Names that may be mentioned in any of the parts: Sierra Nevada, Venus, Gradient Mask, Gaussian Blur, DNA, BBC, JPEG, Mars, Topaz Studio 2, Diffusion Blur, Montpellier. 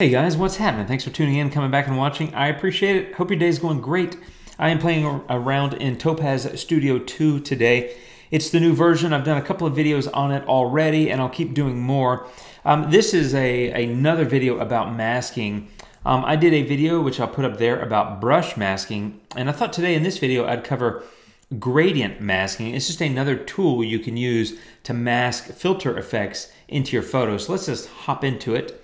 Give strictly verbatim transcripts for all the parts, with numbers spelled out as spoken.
Hey guys, what's happening? Thanks for tuning in, coming back and watching. I appreciate it. Hope your day's going great. I am playing around in Topaz Studio two today. It's the new version. I've done a couple of videos on it already, and I'll keep doing more. Um, this is a, another video about masking. Um, I did a video, which I'll put up there, about brush masking, and I thought today in this video I'd cover gradient masking. It's just another tool you can use to mask filter effects into your photo. So let's just hop into it.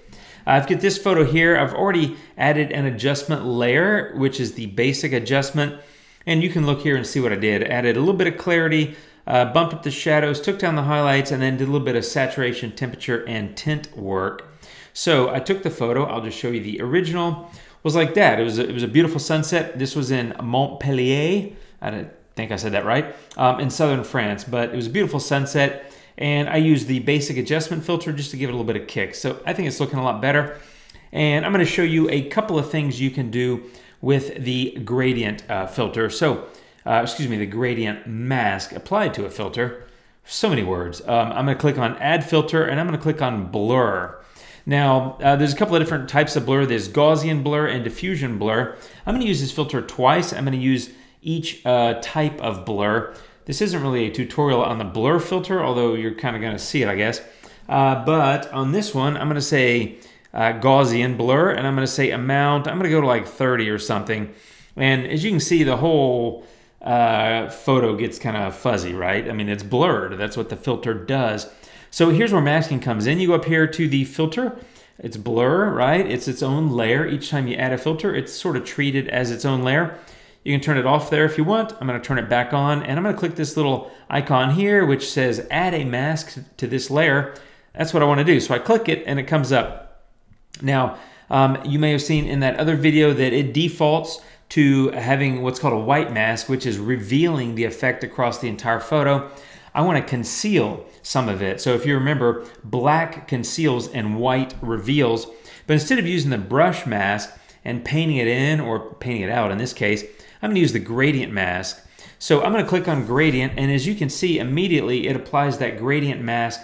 I've got this photo here. I've already added an adjustment layer, which is the basic adjustment. And you can look here and see what I did. Added a little bit of clarity, uh, bumped up the shadows, took down the highlights, and then did a little bit of saturation, temperature, and tint work. So I took the photo. I'll just show you the original. It was like that. It was a, it was a beautiful sunset. This was in Montpellier. I don't think I said that right. Um, in southern France, but it was a beautiful sunset. And I use the basic adjustment filter just to give it a little bit of kick. So I think it's looking a lot better. And I'm going to show you a couple of things you can do with the gradient uh, filter. So, uh, excuse me, the gradient mask applied to a filter. So many words. Um, I'm going to click on Add Filter, and I'm going to click on Blur. Now, uh, there's a couple of different types of blur. There's Gaussian Blur and Diffusion Blur. I'm going to use this filter twice. I'm going to use each uh, type of blur. This isn't really a tutorial on the blur filter, although you're kind of going to see it, I guess. Uh, but on this one, I'm going to say uh, Gaussian Blur, and I'm going to say amount. I'm going to go to like thirty or something. And as you can see, the whole uh, photo gets kind of fuzzy, right? I mean, it's blurred. That's what the filter does. So here's where masking comes in. You go up here to the filter. It's blur, right? It's its own layer. Each time you add a filter, it's sort of treated as its own layer. You can turn it off there if you want. I'm going to turn it back on, and I'm going to click this little icon here which says add a mask to this layer. That's what I want to do. So I click it and it comes up. Now um, you may have seen in that other video that it defaults to having what's called a white mask, which is revealing the effect across the entire photo. I want to conceal some of it. So if you remember, black conceals and white reveals. But instead of using the brush mask and painting it in, or painting it out in this case, I'm going to use the gradient mask. So I'm going to click on gradient, and as you can see, immediately it applies that gradient mask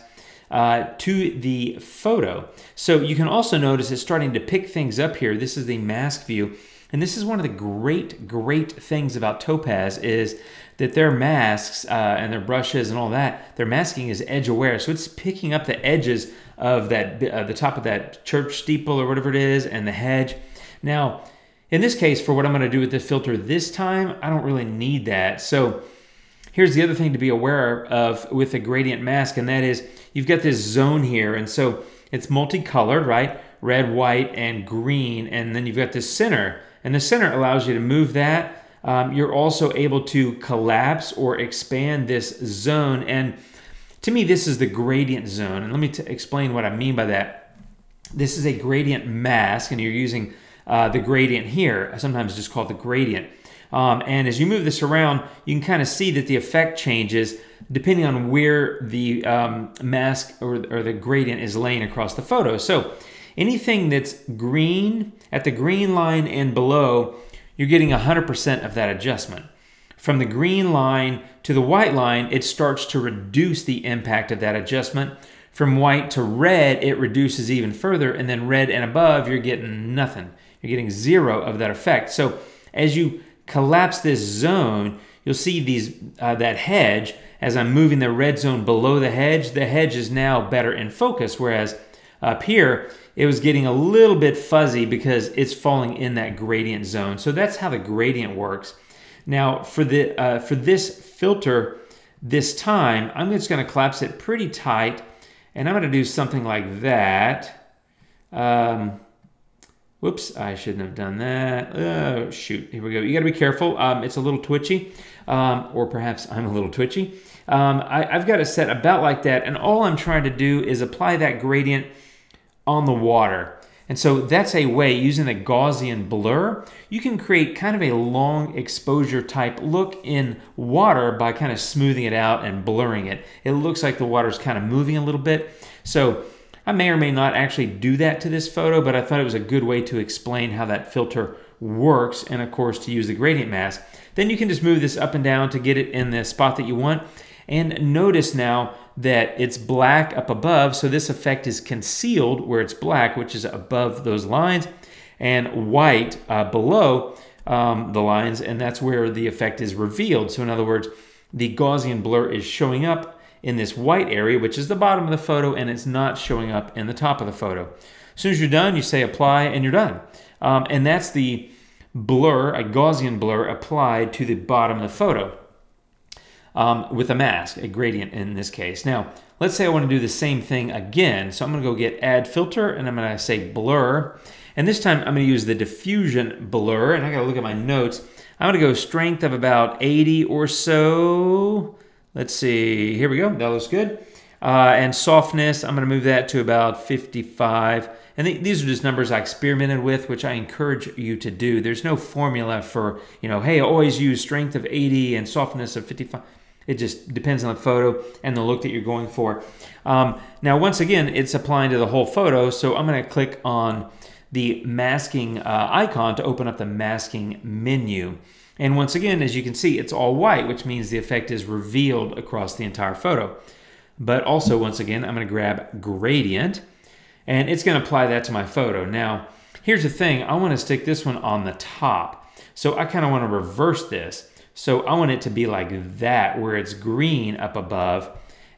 uh, to the photo. So you can also notice it's starting to pick things up here. This is the mask view, and this is one of the great, great things about Topaz is that their masks uh, and their brushes and all that, their masking is edge aware. So it's picking up the edges of that, uh, the top of that church steeple or whatever it is, and the hedge. Now, in this case, for what I'm going to do with the filter this time, I don't really need that. So here's the other thing to be aware of with the gradient mask, and that is you've got this zone here, and so it's multicolored, right? Red, white, and green, and then you've got this center, and the center allows you to move that. Um, you're also able to collapse or expand this zone, and to me, this is the gradient zone, and let me t- explain what I mean by that. This is a gradient mask, and you're using Uh, the gradient here. I sometimes just call it the gradient. Um, and as you move this around, you can kind of see that the effect changes depending on where the um, mask or, or the gradient is laying across the photo. So anything that's green, at the green line and below, you're getting one hundred percent of that adjustment. From the green line to the white line, it starts to reduce the impact of that adjustment. From white to red, it reduces even further, and then red and above, you're getting nothing. You're getting zero of that effect. So as you collapse this zone, you'll see these uh, that hedge. As I'm moving the red zone below the hedge, the hedge is now better in focus, whereas up here, it was getting a little bit fuzzy because it's falling in that gradient zone. So that's how the gradient works. Now, for, the, uh, for this filter this time, I'm just gonna collapse it pretty tight, and I'm gonna do something like that. Um, whoops, I shouldn't have done that. Oh, shoot, here we go. You gotta be careful. Um, it's a little twitchy, um, or perhaps I'm a little twitchy. Um, I, I've got it set about like that, and all I'm trying to do is apply that gradient on the water. And so that's a way, using the Gaussian blur, you can create kind of a long exposure type look in water by kind of smoothing it out and blurring it. It looks like the water's kind of moving a little bit. So I may or may not actually do that to this photo, but I thought it was a good way to explain how that filter works, and of course to use the gradient mask. Then you can just move this up and down to get it in the spot that you want. And notice now that it's black up above, so this effect is concealed where it's black, which is above those lines, and white uh, below um, the lines, and that's where the effect is revealed. So in other words, the Gaussian blur is showing up in this white area, which is the bottom of the photo, and it's not showing up in the top of the photo. As soon as you're done, you say apply, and you're done. Um, and that's the blur, a Gaussian blur, applied to the bottom of the photo um, with a mask, a gradient in this case. Now, let's say I want to do the same thing again. So I'm going to go get Add Filter, and I'm going to say Blur. And this time, I'm going to use the Diffusion Blur, and I got to look at my notes. I'm going to go strength of about eighty or so. Let's see, here we go, that looks good. Uh, and softness, I'm gonna move that to about fifty-five. And th these are just numbers I experimented with, which I encourage you to do. There's no formula for, you know, hey, I always use strength of eighty and softness of fifty-five. It just depends on the photo and the look that you're going for. Um, now, once again, it's applying to the whole photo, so I'm gonna click on the masking uh, icon to open up the masking menu. And once again, as you can see, it's all white, which means the effect is revealed across the entire photo. But also, once again, I'm going to grab Gradient, and it's going to apply that to my photo. Now, here's the thing. I want to stick this one on the top. So I kind of want to reverse this. So I want it to be like that, where it's green up above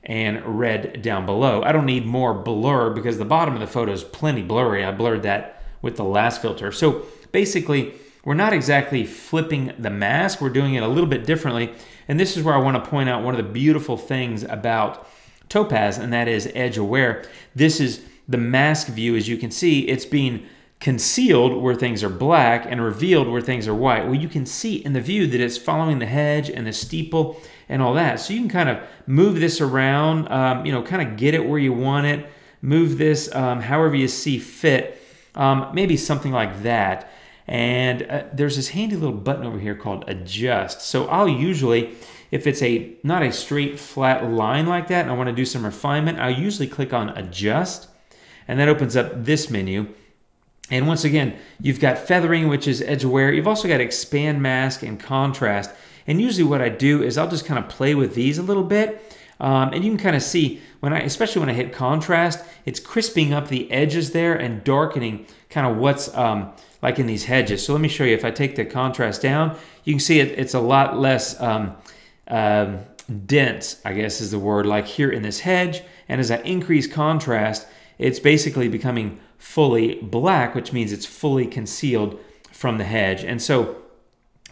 and red down below. I don't need more blur because the bottom of the photo is plenty blurry. I blurred that with the last filter. So basically, we're not exactly flipping the mask, we're doing it a little bit differently. And this is where I want to point out one of the beautiful things about Topaz, and that is edge aware. This is the mask view. As you can see, it's being concealed where things are black and revealed where things are white. Well, you can see in the view that it's following the hedge and the steeple and all that. So you can kind of move this around, um, you know, kind of get it where you want it, move this um, however you see fit, um, maybe something like that. And uh, there's this handy little button over here called adjust. So I'll usually, if it's a not a straight flat line like that and I want to do some refinement, I'll usually click on adjust, and that opens up this menu. And once again, you've got feathering, which is edge aware. You've also got expand mask and contrast. And usually what I do is I'll just kind of play with these a little bit. Um, and you can kind of see, when I, especially when I hit contrast, it's crisping up the edges there and darkening kind of what's um, like in these hedges. So let me show you, if I take the contrast down, you can see it, it's a lot less um, uh, dense, I guess is the word, like here in this hedge. And as I increase contrast, it's basically becoming fully black, which means it's fully concealed from the hedge. And so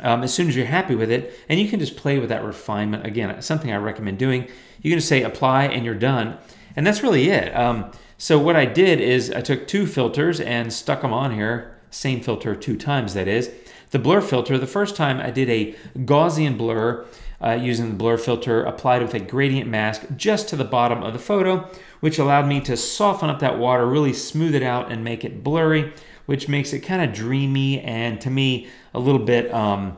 Um, as soon as you're happy with it, and you can just play with that refinement. Again, something I recommend doing. You're going to say apply, and you're done. And that's really it. Um, so what I did is I took two filters and stuck them on here. Same filter two times, that is. The blur filter, the first time I did a Gaussian blur uh, using the blur filter applied with a gradient mask just to the bottom of the photo, which allowed me to soften up that water, really smooth it out and make it blurry, which makes it kind of dreamy and, to me, a little bit um,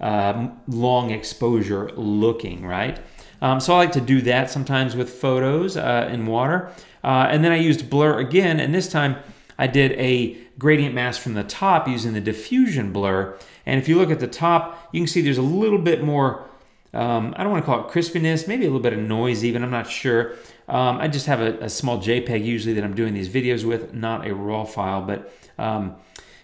uh, long exposure looking, right? Um, so I like to do that sometimes with photos uh, in water. Uh, and then I used blur again, and this time I did a gradient mask from the top using the diffusion blur. And if you look at the top, you can see there's a little bit more, um, I don't want to call it crispiness, maybe a little bit of noise even, I'm not sure. Um, I just have a, a small JPEG usually that I'm doing these videos with, not a raw file, but um,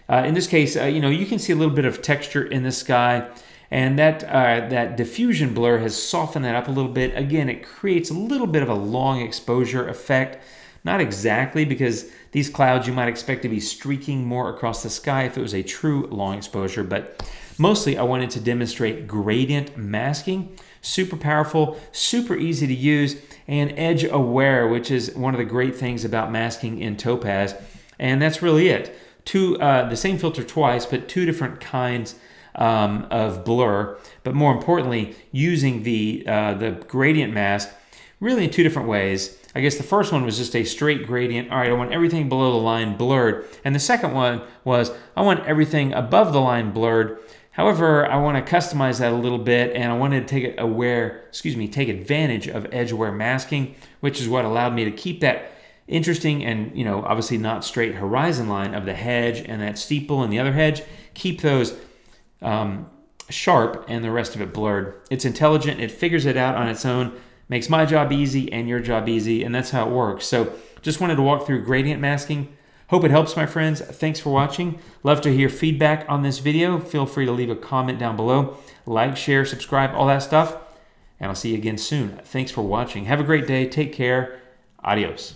uh, in this case, uh, you know, you can see a little bit of texture in the sky, and that uh, that diffusion blur has softened that up a little bit. Again, it creates a little bit of a long exposure effect, not exactly, because these clouds you might expect to be streaking more across the sky if it was a true long exposure, but mostly I wanted to demonstrate gradient masking. Super powerful, super easy to use, and edge aware, which is one of the great things about masking in Topaz. And that's really it. Two, uh, the same filter twice, but two different kinds um, of blur. But more importantly, using the, uh, the gradient mask really in two different ways. I guess the first one was just a straight gradient. All right, I want everything below the line blurred. And the second one was I want everything above the line blurred. However, I want to customize that a little bit, and I wanted to take it aware, excuse me, take advantage of edge aware masking, which is what allowed me to keep that interesting and, you know, obviously not straight horizon line of the hedge and that steeple and the other hedge. Keep those um, sharp and the rest of it blurred. It's intelligent. It figures it out on its own. Makes my job easy and your job easy, and that's how it works. So just wanted to walk through gradient masking. Hope it helps, my friends. Thanks for watching. Love to hear feedback on this video. Feel free to leave a comment down below. Like, share, subscribe, all that stuff. And I'll see you again soon. Thanks for watching. Have a great day. Take care. Adios.